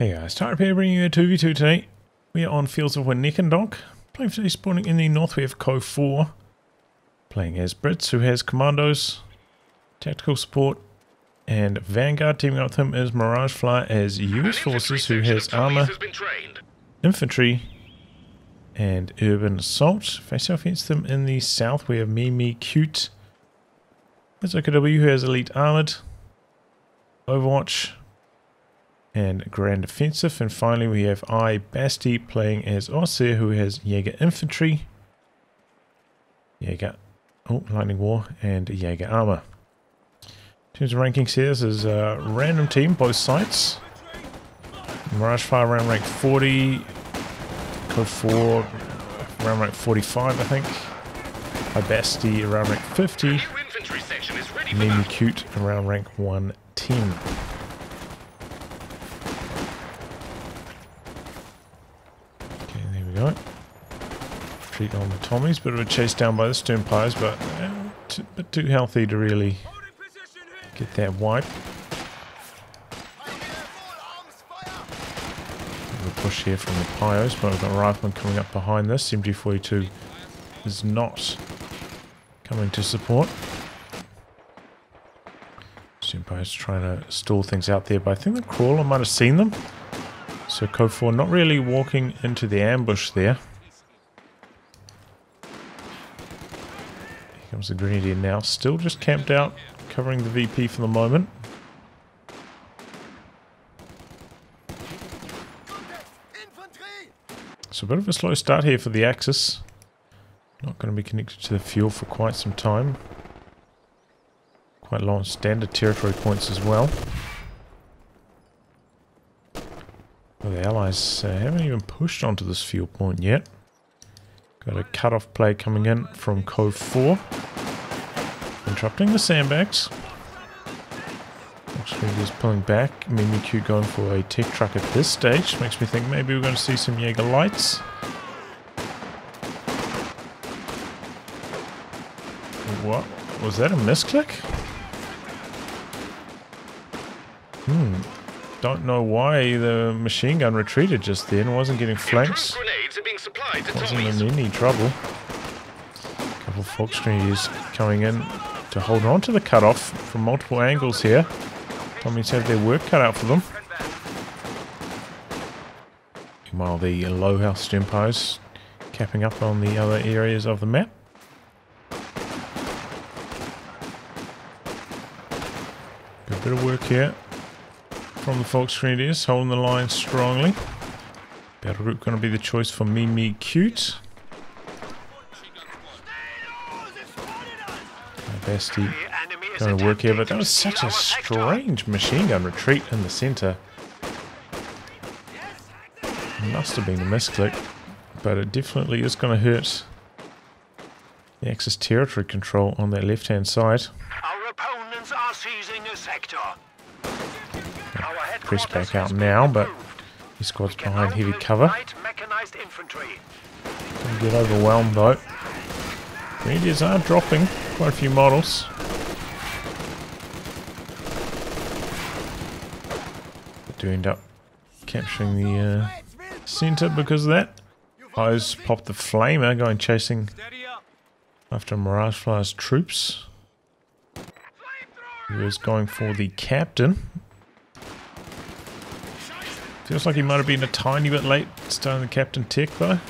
Hey guys, Tiger here bringing you a 2v2 today. We are on Fields of Winnikendonk. Playing today, spawning in the north, we have KOH4. Playing as Brits, who has Commandos, Tactical Support, and Vanguard. Teaming up with him is Mirage Fly as US Forces, who has Armor, Infantry, and Urban Assault. Face off against them in the south, we have Mee Mee Cute. There's OKW, who has Elite Armored, Overwatch, and Grand Offensive. And finally we have iiBasti playing as Osir, who has Jaeger Infantry, Jaeger Lightning War, and Jaeger Armor. In terms of rankings here, this is a random team, both sites. Mirage Fire round rank 40, KOH4 round rank 45 I think, iiBasti around rank 50, Mee Mee Cute around rank 110. Right. Retreat on the Tommies, but we were chased down by the Sturm Pios, but too healthy to really get that wipe. We'll push here from the Pios, but we've got a rifleman coming up behind this. MG-42 is not coming to support. Sturm Pios trying to stall things out there, but I think the crawler might have seen them. So KOH4 not really walking into the ambush there. Here comes the Grenadier now, still just camped out, covering the VP for the moment. So a bit of a slow start here for the Axis. Not going to be connected to the fuel for quite some time. Quite long standard territory points as well. Well, the Allies haven't even pushed onto this fuel point yet. Got a cut-off play coming in from KOH4. Interrupting the sandbags. Actually just pulling back. Mee Mee Cute going for a tech truck at this stage. Makes me think maybe we're going to see some Jaeger Lights. What? Was that a misclick? Don't know why the machine gun retreated just then. Wasn't getting flanks. Wasn't in any trouble. A couple of Fox Grenadiers coming in to hold on to the cutoff from multiple angles here. Tommies have their work cut out for them. Meanwhile, the low house Sturm Pios capping up on the other areas of the map. Got a bit of work here from the Fox Grenadiers, holding the line strongly. Battle group going to be the choice for Mee Mee Cute. iiBasti going to work here, but that was such a strange machine gun retreat in the centre. Must have been a misclick, but it definitely is going to hurt the Axis territory control on that left-hand side. Our opponents are seizing a sector. Press back out now, but his squad's behind heavy cover. Don't get overwhelmed though. Grenadiers are dropping quite a few models. They do end up capturing the centre because of that. Pios popped the flamer, going chasing after Mirage Flyer's troops. He was going for the captain. Feels like he might have been a tiny bit late starting the captain tech though.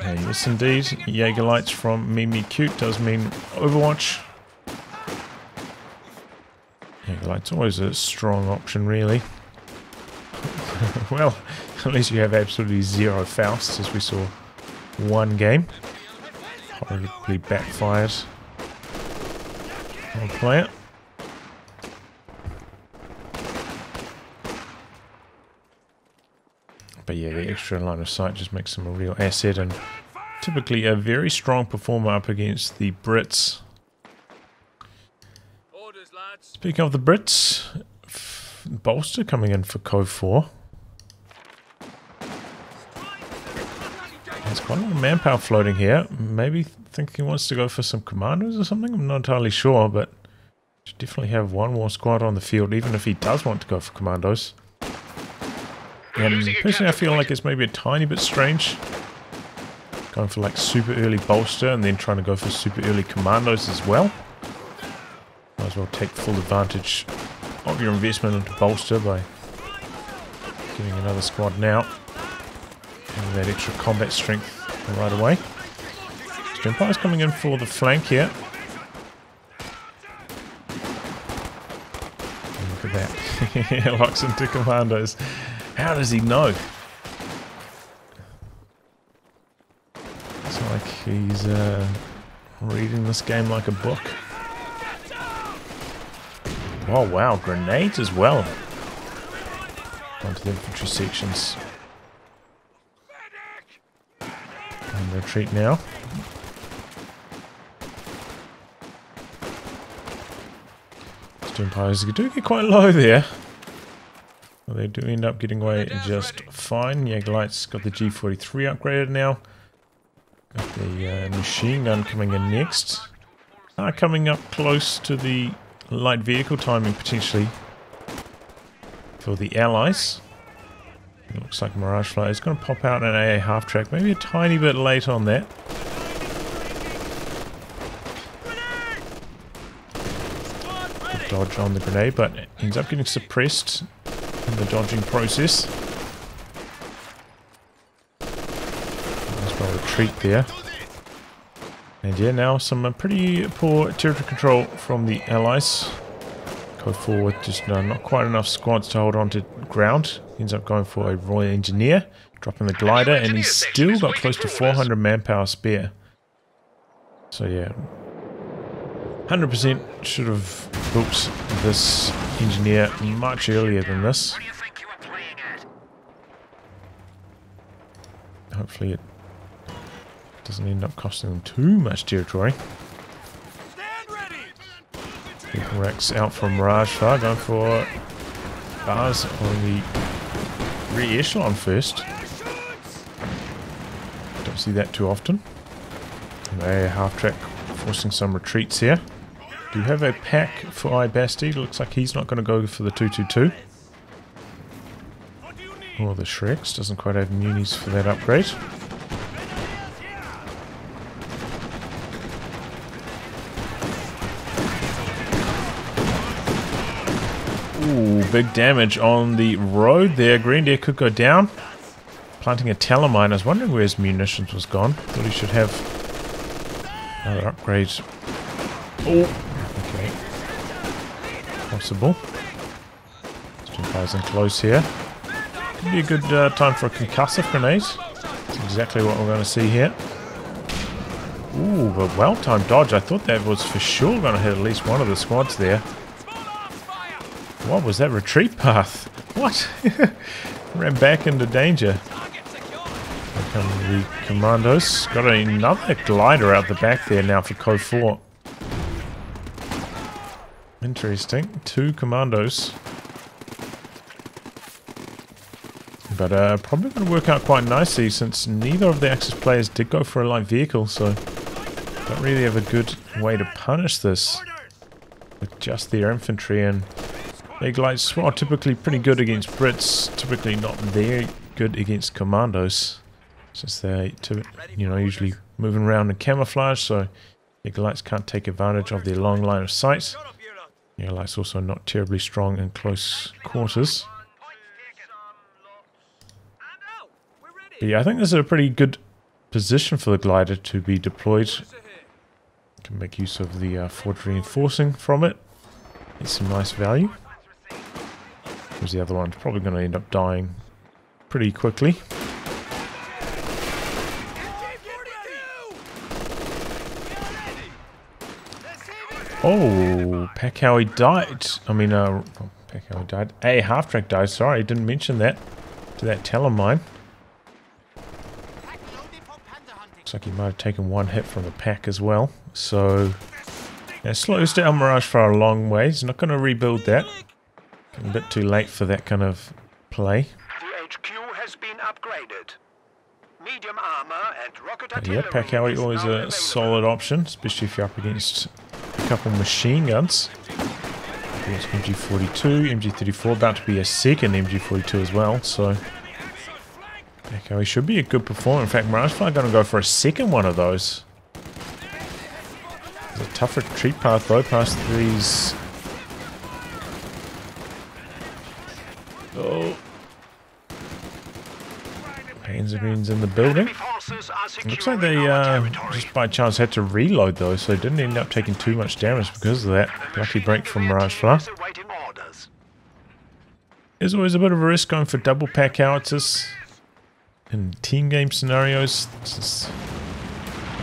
And yes indeed, Jaeger Lights from Mee Mee Cute does mean Overwatch. Jaeger Lights always a strong option really. Well, unless you have absolutely zero Fausts, as we saw one game. Horribly backfired. I'll play it. But yeah, the extra line of sight just makes them a real asset, and typically a very strong performer up against the Brits. Speaking of the Brits, Bolster coming in for KOH4. There's quite a lot of manpower floating here. Maybe think he wants to go for some commandos or something? I'm not entirely sure, but should definitely have one more squad on the field, even if he does want to go for commandos. And personally I feel like it's maybe a tiny bit strange going for like super early bolster and then trying to go for super early commandos as well. Might as well take full advantage of your investment into bolster by getting another squad now. And that extra combat strength right away. Sturm Pios coming in for the flank here. And look at that. Locks into commandos. How does he know? It's like he's reading this game like a book. Oh wow, grenades as well. Onto the infantry sections. And retreat now. Sturm Pios do get quite low there. Well, they do end up getting away just fine. Jaeger Lights got the G43 upgraded now. Got the machine gun coming in next. Coming up close to the light vehicle timing potentially for the allies. It looks like Mirage Fly is going to pop out an AA half track. Maybe a tiny bit late on that. Good dodge on the grenade, but ends up getting suppressed in the dodging process. Nice little retreat there. And yeah, now some pretty poor territory control from the allies. Go forward, just not quite enough squads to hold on to ground. Ends up going for a Royal Engineer, dropping the glider, and he's still got close to 400 manpower spare. So yeah, 100% should have built this engineer much earlier than this. Hopefully it doesn't end up costing them too much territory. Wrecks out from Mirage Fire, going for Bars on the rear echelon first. Don't see that too often. A half track forcing some retreats here. Do you have a pack for iiBasti? Looks like he's not going to go for the 222. Or the Shreks, doesn't quite have munis for that upgrade. Ooh, big damage on the road there. Green Deer could go down. Planting a telemine. I was wondering where his munitions was gone. Thought he should have another upgrade. Oh! Possible. Sturm Pios in close here. Could be a good time for a concussive grenade. That's exactly what we're going to see here. Ooh, a well-timed dodge. I thought that was for sure going to hit at least one of the squads there. What was that retreat path? What? Ran back into danger. Here come the commandos. Got another glider out the back there now for KOH4. Interesting. Two commandos. But probably going to work out quite nicely since neither of the Axis players did go for a light vehicle, so don't really have a good way to punish this with just their infantry. And Jaeger Lights are typically pretty good against Brits, typically not very good against commandos since they're usually moving around in camouflage, so Jaeger Lights can't take advantage of their long line of sight. Yeah, light's also not terribly strong in close quarters. But yeah, I think this is a pretty good position for the glider to be deployed. Can make use of the forward reinforcing from it. It's some nice value. Here's the other one. It's probably going to end up dying pretty quickly. Oh, Pack Howie died. I mean, Pack Howie died. A half track died. Sorry, didn't mention that to that telemine. Looks like he might have taken one hit from the pack as well. So that slows down Mirage for a long way. He's not going to rebuild that. A bit too late for that kind of play. The HQ has been upgraded. medium armor and rocket artillery. Yeah, Pack Howie always a solid option, especially if you're up against a couple machine guns. There's MG-42, MG-34, about to be a second MG-42 as well, so Pack Howie should be a good performer. In fact, Mirage Fly going to go for a second one of those. There's a tougher retreat path though, past these. Oh. Panzerwerfer's in the building. It looks like they just by chance had to reload though, so they didn't end up taking too much damage because of that. Lucky break from Mirage Fly. There's always a bit of a risk going for double pack howitzers in team game scenarios.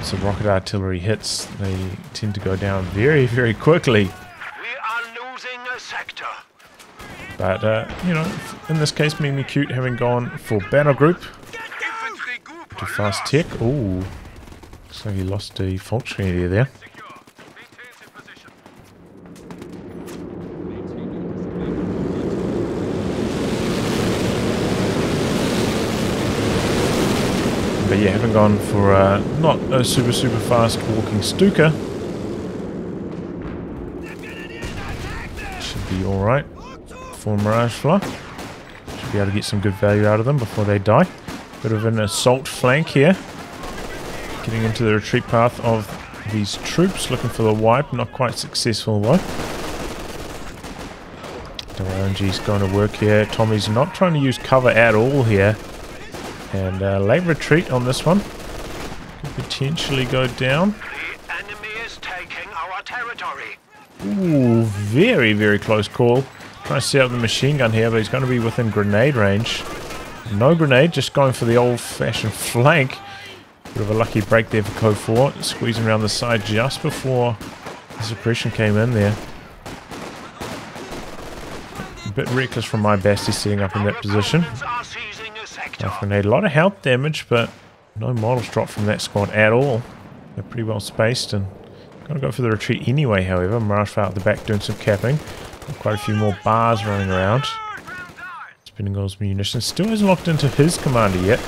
So rocket artillery hits, they tend to go down very, very quickly. We are losing a sector. But, you know, in this case, Mee Mee Cute having gone for battle group to fast tech. Ooh, looks like he lost the functionality there. But yeah, having gone for not a super fast walking Stuka. Should be alright for Mirage Fly. Should be able to get some good value out of them before they die. Bit of an assault flank here. Getting into the retreat path of these troops, looking for the wipe, not quite successful though. WLNG's going to work here. Tommy's not trying to use cover at all here. And late retreat on this one. Could potentially go down. The enemy is taking our territory. Ooh, very, very close call. Trying to set up the machine gun here, but he's going to be within grenade range. No grenade, just going for the old-fashioned flank. Bit of a lucky break there for KOH4, squeezing around the side just before the suppression came in there. A bit reckless from iiBasti setting up in that position. Knife grenade, a lot of health damage, but no models dropped from that squad at all. They're pretty well spaced and going to go for the retreat anyway, however. Mirage Fire out the back doing some capping. Quite a few more bars running around. Spinning all his munitions. Still hasn't locked into his commander yet.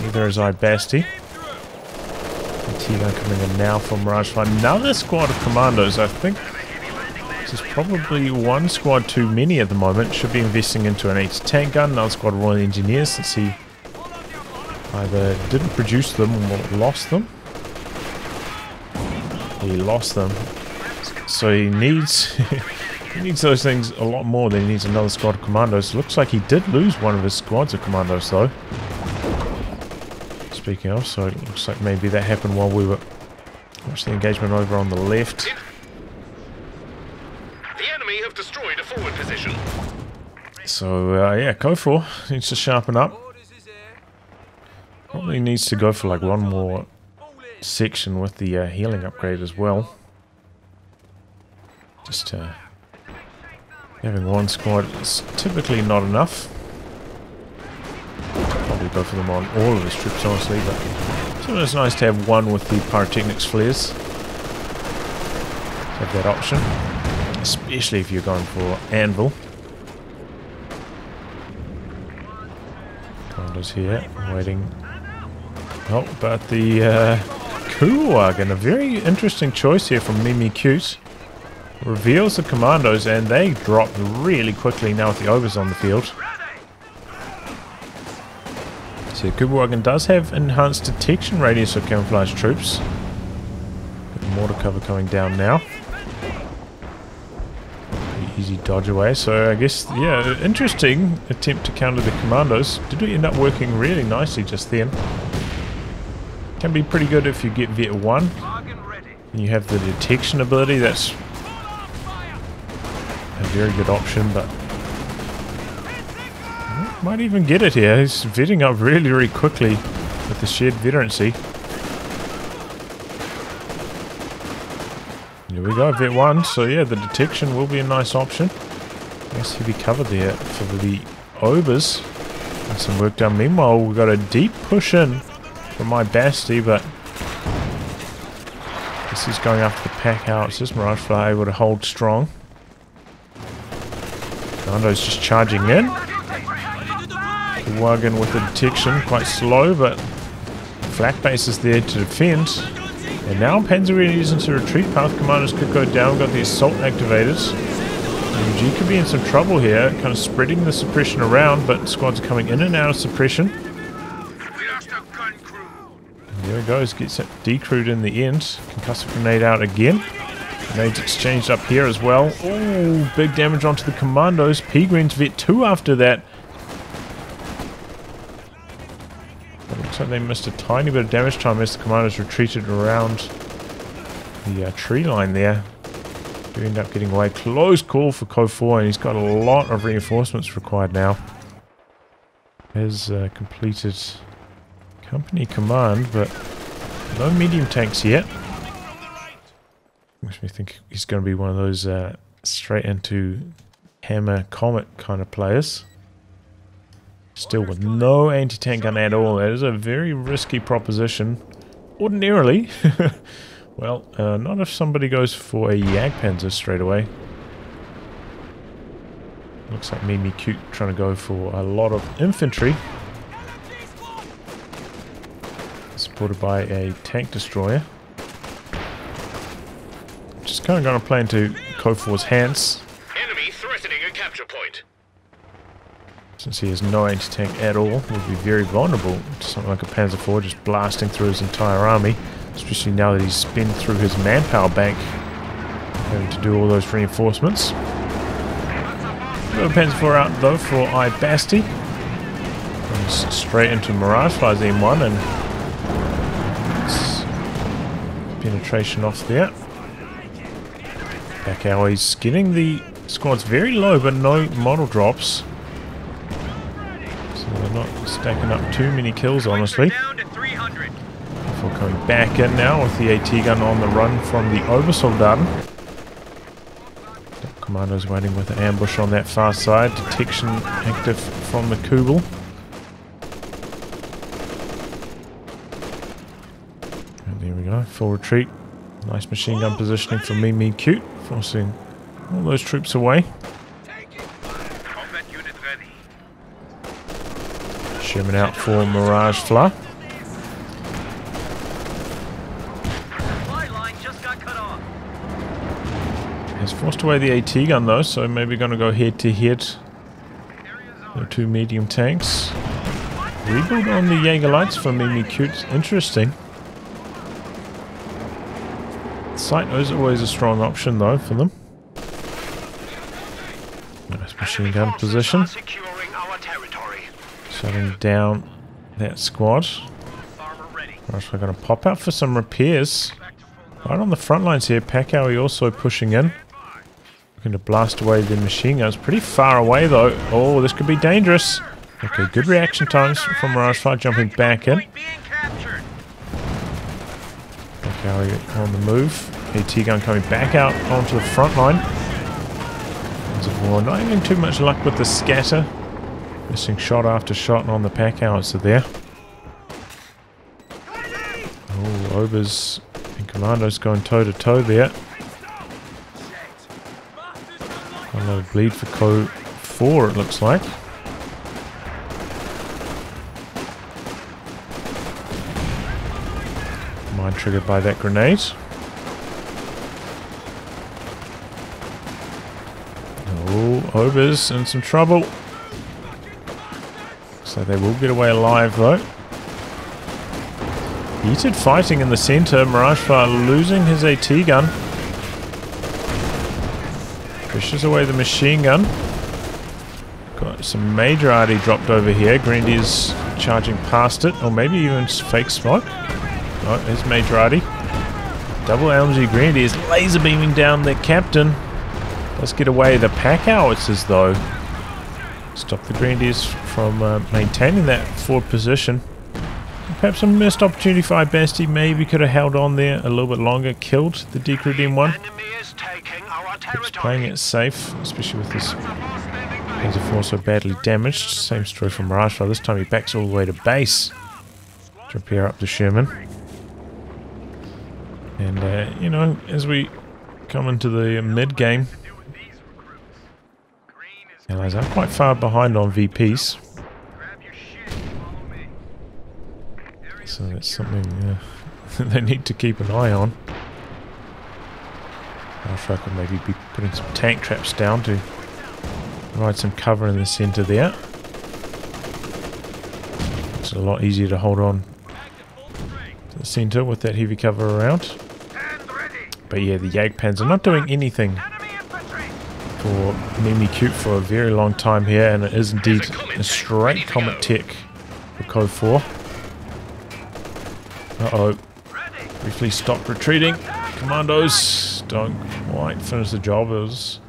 Neither is iiBasti. The T gun coming in now for Mirage Fire. Another squad of commandos. I think this is probably one squad too many at the moment. Should be investing into an anti-tank gun. Another squad of Royal Engineers since he either didn't produce them or lost them. He lost them. So he needs... He needs those things a lot more than he needs another squad of commandos. Looks like he did lose one of his squads of commandos though. Speaking of, so it looks like maybe that happened while we were watching the engagement over on the left. The enemy have destroyed a forward position. So yeah, KOH4 needs to sharpen up. Probably needs to go for like one more section with the healing upgrade as well. Just having one squad is typically not enough. Probably go for them on all of his trips, honestly, but sometimes it's nice to have one with the pyrotechnics flares. Have that option, especially if you're going for anvil. Commandos here, waiting. Oh, but the Kübelwagen, a very interesting choice here from Mee Mee Cute. Reveals the commandos and they drop really quickly now with the overs on the field. So Kübelwagen does have enhanced detection radius of camouflage troops. Bit more to cover coming down now. Pretty easy dodge away, so I guess, yeah, interesting attempt to counter the commandos. Did we end up working really nicely just then? Can be pretty good if you get Vet 1. You have the detection ability, that's a very good option, but might even get it here. He's vetting up really, really quickly with the shared veterancy. Here we go, Vet 1. So yeah, the detection will be a nice option. Nice heavy cover there for the Obers. Got some work done. Meanwhile, we've got a deep push in from iiBasti, but I guess he's going after the pack howitzers. Mirage Fly able to hold strong. Commando's just charging in. Kübelwagen with the detection, quite slow, but flat base is there to defend. And now Panzerwerfer is into retreat path. Commandos could go down. Got the assault activated. MG could be in some trouble here, kind of spreading the suppression around, but squads are coming in and out of suppression. And there it goes, gets it decrewed in the end. Concussive grenade out again. Grenades exchanged up here as well. Ooh, big damage onto the Commandos. P Green's Vet 2 after that. It looks like they missed a tiny bit of damage time as the Commandos retreated around the tree line there. Do end up getting away. Close call for KOH4, and he's got a lot of reinforcements required now. Has completed company command, but no medium tanks yet. Makes me think he's going to be one of those straight into hammer Comet kind of players. Still with no anti-tank gun at all. That is a very risky proposition. Ordinarily. Well, not if somebody goes for a Jagdpanzer straight away. Looks like Mee Mee Cute trying to go for a lot of infantry. Supported by a tank destroyer. Just kind of going to play into KOH4's hands. Enemy threatening a capture point. Since he has no anti-tank at all, he'll be very vulnerable to something like a Panzer IV just blasting through his entire army. Especially now that he's spent through his manpower bank, having to do all those reinforcements. No Panzer IV out though for iiBasti. Comes straight into Mirage Fly's M1 and penetration off there. Pack Howie's getting the squads very low, but no model drops. So they're not stacking up too many kills, honestly. Coming back in now with the T gun on the run from the Oversoldaten. Commandos waiting with an ambush on that far side. Detection active from the Kübel. And there we go, full retreat. Nice machine gun positioning for Mee Mee Cute, forcing all those troops away. Sherman out for Mirage Fly. Forced away the AT gun though, so maybe going to go head to head. The two medium tanks. Rebuild on the Jaeger Lights for Mee Mee Cute. Interesting. Sight is always a strong option though for them. Nice machine gun position. Shutting down that squad. We're also going to pop out for some repairs. Right on the front lines here, Pack Howie also pushing in. Going to blast away the machine guns. Pretty far away though. Oh, this could be dangerous. Okay, good reaction times from Mirage Fire, jumping back in. Okay, on the move. AT gun coming back out onto the front line. Not having too much luck with the scatter. Missing shot after shot on the Pack Howitzer there. Oh, Obers and Commandos going toe to toe there. A lot of bleed for KOH4, it looks like. Mine triggered by that grenade. Oh, Obers in some trouble. So they will get away alive though. Heated fighting in the center. Mirage Fire losing his AT gun. Pushes away the machine gun. Got some major arty dropped over here. Grendy is charging past it, or maybe even fake smoke. No, it's major arty. Double LMG Grendy is laser beaming down their captain. Let's get away the Pack Howitzers though. Stop the Grendies from maintaining that forward position. Perhaps a missed opportunity for iiBasti. Maybe could have held on there a little bit longer. Killed the decrewed M1. Keeps playing it safe, especially with this Panzer 4 so badly damaged. Same story from Mirage Fly. This time he backs all the way to base to repair up the Sherman. And, you know, as we come into the mid-game, allies are quite far behind on VPs. So that's something they need to keep an eye on. After I could maybe be putting some tank traps down to provide some cover in the centre there. It's a lot easier to hold on to the centre with that heavy cover around. But yeah, the Jagdpanzer not doing anything for Mee Mee Cute for a very long time here, and it is indeed a straight Comet tech for KOH4. Uh-oh. Briefly stopped retreating. Commandos don't quite finish the job. It was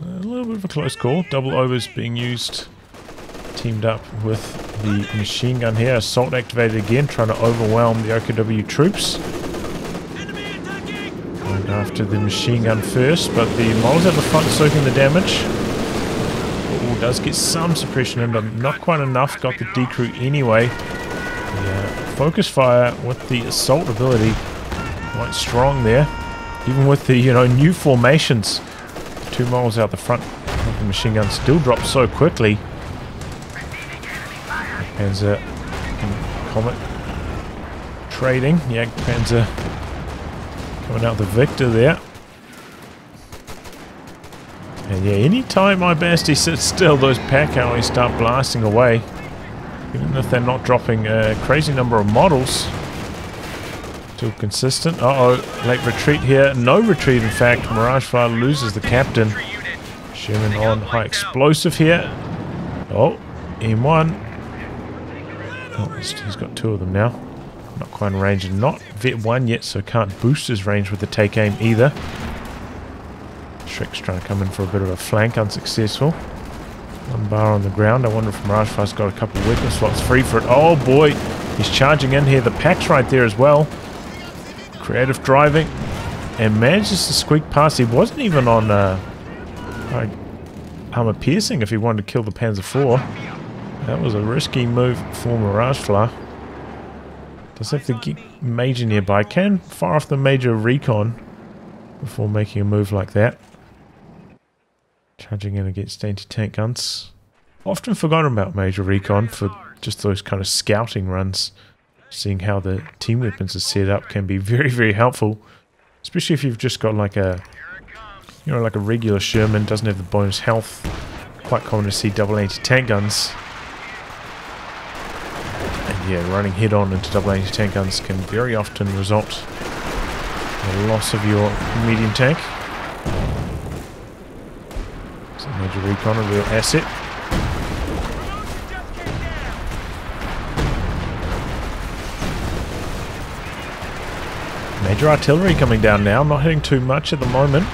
a little bit of a close call. Double overs being used, teamed up with the machine gun here. Assault activated again, trying to overwhelm the OKW troops. Going after the machine gun first, but the moles at the front soaking the damage. Ooh, does get some suppression in, but not quite enough. Got the D crew anyway. The focus fire with the assault ability quite strong there, even with the new formations. 2 miles out the front, the machine gun still drops so quickly. Panzer and Comet trading. Jagdpanzer coming out the victor there. And yeah, any time iiBasti sits still, those Pack Howie start blasting away, even if they're not dropping a crazy number of models. Still consistent. Uh-oh, late retreat here. No retreat, in fact. Mirage Fire loses the captain. Sherman on high explosive here. Oh, M1. Oh, he's got two of them now. Not quite in range. Not Vet 1 yet, so can't boost his range with the take aim either. Shreks trying to come in for a bit of a flank. Unsuccessful. One bar on the ground. I wonder if Mirage Fire's got a couple of weapon slots free for it. Oh, boy. He's charging in here. The pack's right there as well. Creative driving, and manages to squeak past. He wasn't even on armor piercing if he wanted to kill the Panzer IV. That was a risky move for Mirage Fly. Does have to get Major nearby. Can fire off the Major Recon before making a move like that. Charging in against anti-tank guns. Often forgotten about Major Recon for just those kind of scouting runs. Seeing how the team weapons are set up can be very, very helpful, especially if you've just got like a, like a regular Sherman, doesn't have the bonus health. Quite common to see double anti-tank guns, and yeah, running head-on into double anti-tank guns can very often result in the loss of your medium tank. So Major Recon, a real asset. Major artillery coming down now, not hitting too much at the moment.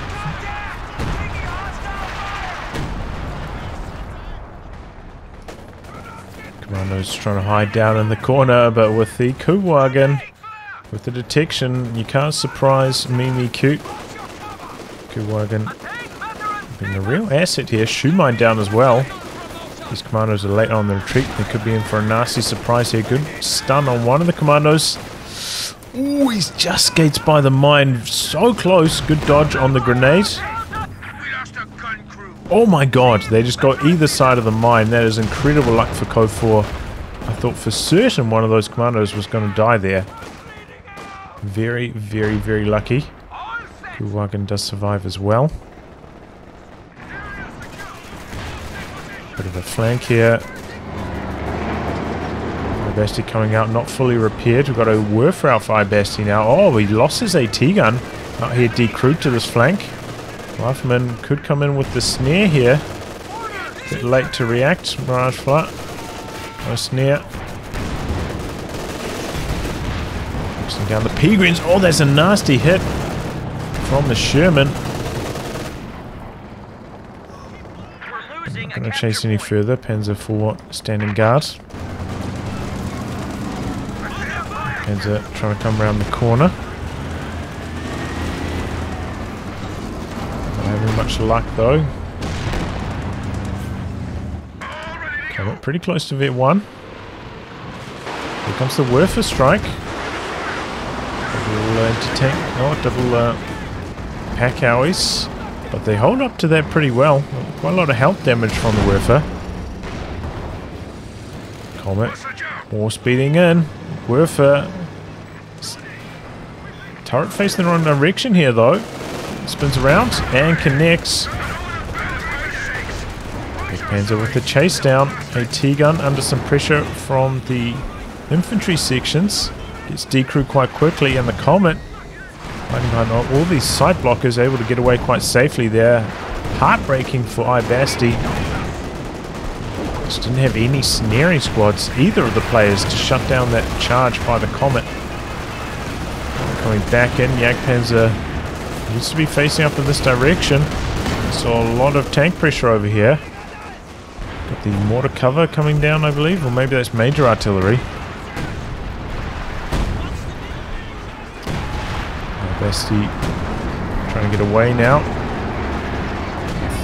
Commando's trying to hide down in the corner, but with the Kübelwagen, with the detection, you can't surprise Mee Mee Cute. Kübelwagen being a real asset here. Shoe mine down as well. These commandos are late on the retreat. They could be in for a nasty surprise here. Good stun on one of the commandos. Ooh, he just skates by the mine. So close. Good dodge on the grenade. Oh my god, they just got either side of the mine. That is incredible luck for KOH4. I thought for certain one of those commandos was going to die there. Very, very, very lucky. Kübelwagen does survive as well. Bit of a flank here. iiBasti coming out, not fully repaired. We've got a Werfer out for iiBasti now. Oh, he lost his AT gun out here, decrewed to this flank. Rifleman could come in with the snare here. A bit late to react. Mirage Flat. No snare. Pushing down the P-Greens. Oh, there's a nasty hit from the Sherman. Not going to chase any further. Panzer IV standing guard. Panzer trying to come around the corner. Not having much luck though. Comet pretty close to Vet 1. Here comes the Werfer strike. Double anti-tank, double pack howies. But they hold up to that pretty well. Quite a lot of health damage from the Werfer. Comet more speeding in. Worth turret facing the wrong direction here though. Spins around and connects. Panzer with the chase down. A T gun under some pressure from the infantry sections. Gets decrewed quite quickly, and the Comet, all these side blockers, able to get away quite safely there. Heartbreaking for iiBasti. Just didn't have any snaring squads, either of the players, to shut down that charge by the Comet. Coming back in, Jagdpanzer needs to be facing up in this direction. Saw a lot of tank pressure over here. Got the mortar cover coming down, I believe, or maybe that's major artillery. iiBasti trying to get away now.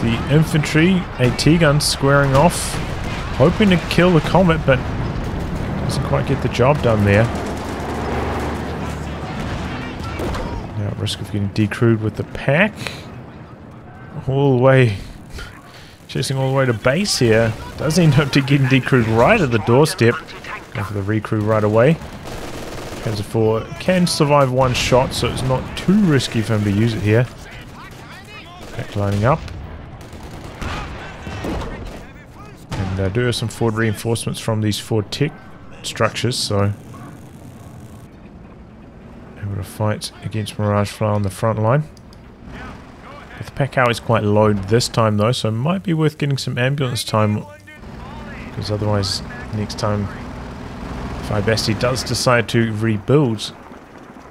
The infantry, AT gun squaring off, hoping to kill the Comet, but doesn't quite get the job done there. Now at risk of getting decrewed with the pack. All the way, chasing all the way to base here. Does end up getting decrewed right at the doorstep. Go for the recrew right away. Panzer IV can survive one shot, so it's not too risky for him to use it here. Pack lining up. And I do have some forward reinforcements from these four tech structures, so able to fight against Mirage Fly on the front line. But the Pack Howie is quite low this time though, so it might be worth getting some ambulance time, because otherwise next time if iiBasti does decide to rebuild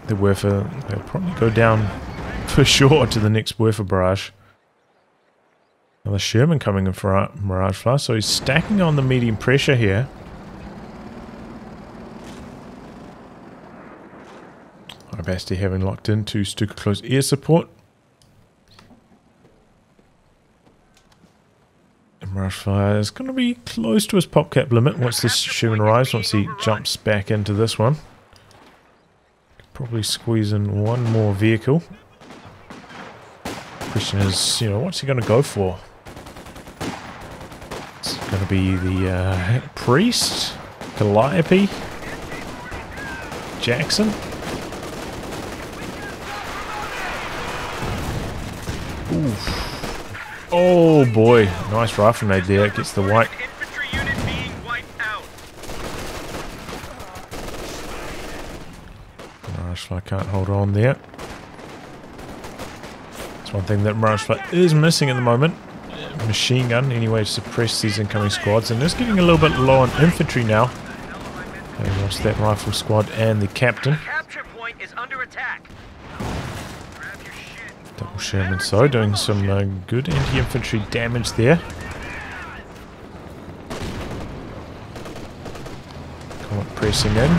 the Werfer, they'll probably go down for sure to the next Werfer barrage. Another Sherman coming in for Mirage Fly, so he's stacking on the medium pressure here. iiBasti having locked into Stuka close air support. And Mirage Fire is going to be close to his popcap limit once this Sherman arrives, once he jumps back into this one. Could probably squeeze in one more vehicle. Question is, what's he going to go for? It's going to be the Priest, Calliope, Jackson. Oof. Oh boy, nice rifle grenade there. It gets the white. Mirage Fly can't hold on there. One thing that Mirage Fly is missing at the moment, machine gun, any way to suppress these incoming squads, and it's getting a little bit low on infantry now. They lost that rifle squad and the captain. Double Sherman, so doing some good anti-infantry damage there. Come on, pressing in.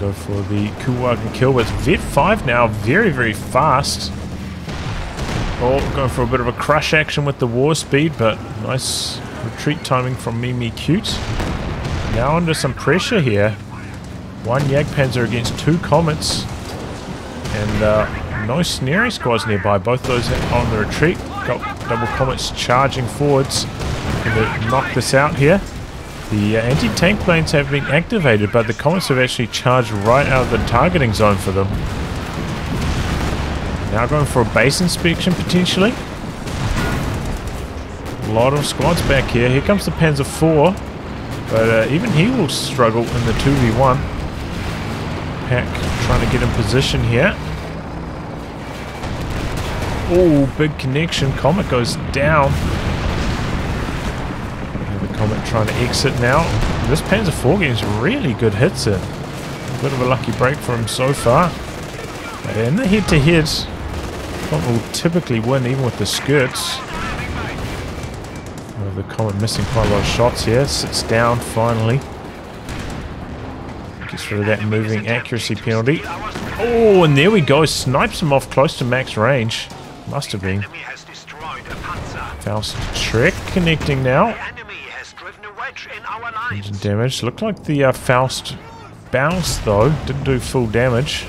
Go for the Kübelwagen kill with Vet 5 now, very, very fast. Oh, going for a bit of a crush action with the war speed, but nice retreat timing from Mee Mee Cute. Now under some pressure here. One Jagdpanzer against two Comets. And no snaring squads nearby, both those on the retreat. Got double Comets charging forwards. Gonna knock this out here. The anti-tank planes have been activated, but the Comets have actually charged right out of the targeting zone for them. Now going for a base inspection, potentially. A lot of squads back here. Here comes the Panzer IV, but even he will struggle in the 2v1. Pack trying to get in position here. Oh, big connection. Comet goes down. Comet trying to exit now. This Panzer IV gets really good hits in. A bit of a lucky break for him so far. And the head-to-head, Comet will typically win even with the skirts. Well, the Comet missing quite a lot of shots here. Sits down finally. Gets rid of that moving accuracy penalty. Oh, and there we go. Snipes him off close to max range. Must have been. Faust Shrek connecting now. Engine damage. Looked like the Faust bounced though. Didn't do full damage.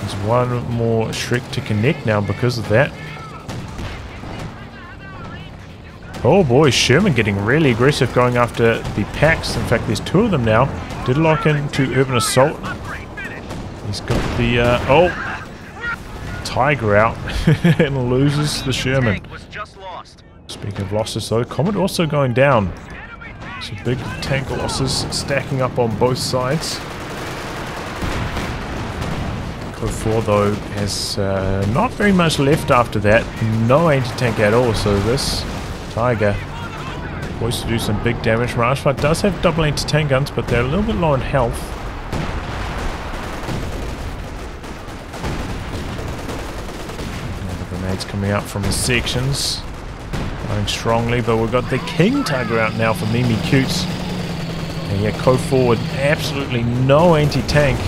There's one more Shrek to connect now because of that. Oh boy, Sherman getting really aggressive going after the packs. In fact, there's two of them now. Did lock into Urban Assault. He's got the, Tiger out and loses the Sherman. Speaking of losses though, Comet also going down. Some big tank losses stacking up on both sides. KOH4 though has not very much left after that. No anti-tank at all, so this Tiger poised to do some big damage. Mirage Fire does have double anti-tank guns, but they're a little bit low in health. Another grenade's coming out from his sections. Going strongly, but we've got the King Tiger out now for Mee Mee Cute. And yeah, KOH4 with absolutely no anti-tank.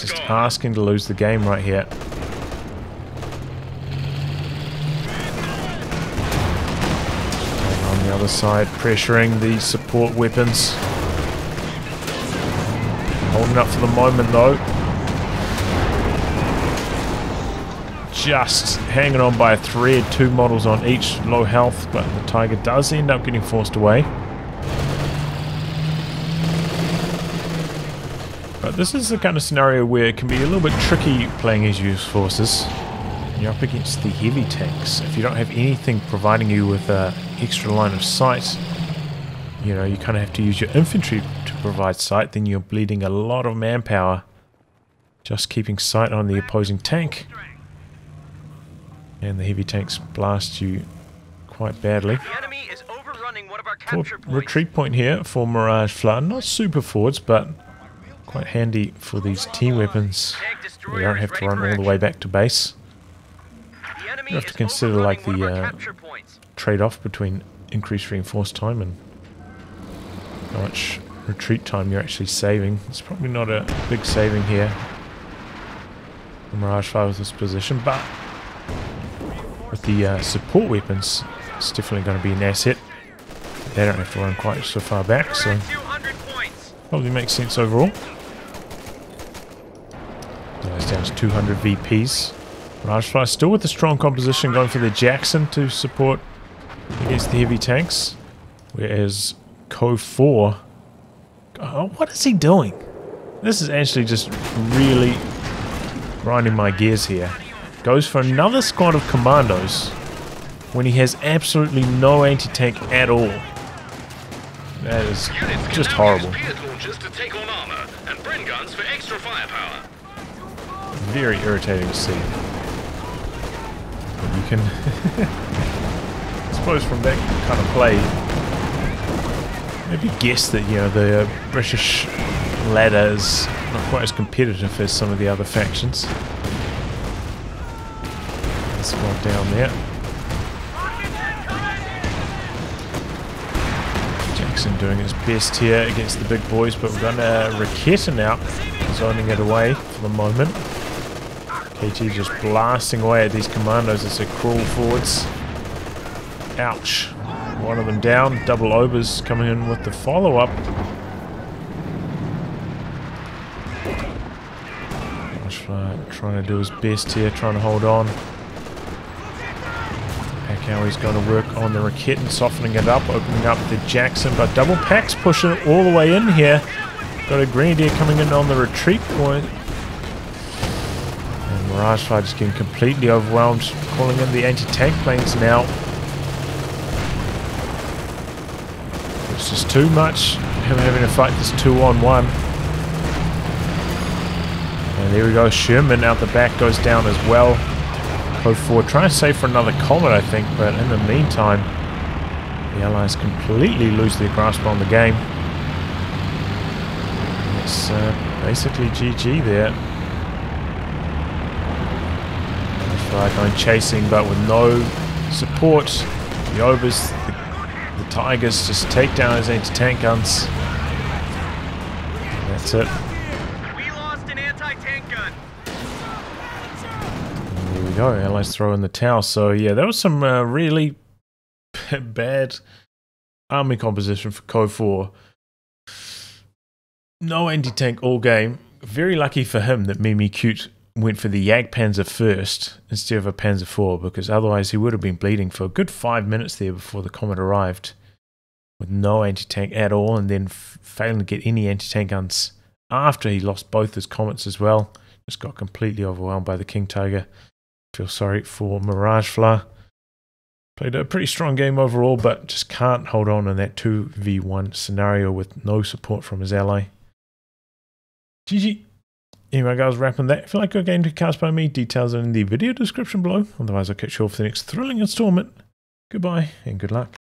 Just asking to lose the game right here. And on the other side, pressuring the support weapons. Holding up for the moment though. Just hanging on by a thread, two models on each, low health, but the Tiger does end up getting forced away. But this is the kind of scenario where it can be a little bit tricky playing as US Forces. You're up against the heavy tanks. If you don't have anything providing you with an extra line of sight, you know, you kind of have to use your infantry to provide sight, then you're bleeding a lot of manpower just keeping sight on the opposing tank. And the heavy tanks blast you quite badly. The enemy is overrunning one of our capture points. Retreat point here for Mirage Fly. Not super forwards, but quite handy for these team weapons. We don't have to run all the way back to base. You have to consider like the trade-off between increased reinforce time and how much retreat time you're actually saving. It's probably not a big saving here. The Mirage Fly with this position, but with the support weapons, it's definitely going to be an asset. They don't have to run quite so far back, so probably makes sense overall. That's down to 200 VPs. Mirage Fly still with a strong composition, going for the Jackson to support against the heavy tanks. Whereas KOH4... Oh, what is he doing? This is actually just really grinding my gears here. Goes for another squad of Commandos when he has absolutely no anti-tank at all. That is just horrible. Very irritating to see. But you can... I suppose from that kind of play, maybe guess that, you know, the British ladder is not quite as competitive as some of the other factions. Squad down there. Jackson doing his best here against the big boys, but we've got a Raketa now, zoning it away for the moment. KT just blasting away at these Commandos as they crawl forwards. Ouch. One of them down. Double Obers coming in with the follow-up. Trying to do his best here, trying to hold on. Now he's going to work on the Rakete and softening it up, opening up the Jackson, but double packs pushing it all the way in here. Got a Grenadier coming in on the retreat point. And Mirage Fire just getting completely overwhelmed, calling in the anti-tank planes now. It's just too much. Him having to fight this 2-on-1. And there we go, Sherman out the back goes down as well. KOH4 trying to save for another Comet, I think, but in the meantime the Allies completely lose their grasp on the game. And it's basically GG there. Fire going chasing, but with no support. The Overs, the Tigers just take down his anti-tank guns. And that's it. Go, Allies throw in the towel. So yeah, that was some really bad army composition for KOH4. No anti-tank all game. Very lucky for him that Mee Mee Cute went for the Jagdpanzer first instead of a Panzer IV, because otherwise he would have been bleeding for a good 5 minutes there before the Comet arrived with no anti-tank at all, and then failing to get any anti-tank guns after he lost both his Comets as well. Just got completely overwhelmed by the King Tiger. Feel sorry for Mirage Fly. Played a pretty strong game overall, but just can't hold on in that 2v1 scenario with no support from his ally. GG. Anyway guys, wrapping that. If you like your game to cast by me, details are in the video description below. Otherwise I'll catch you all for the next thrilling installment. Goodbye and good luck.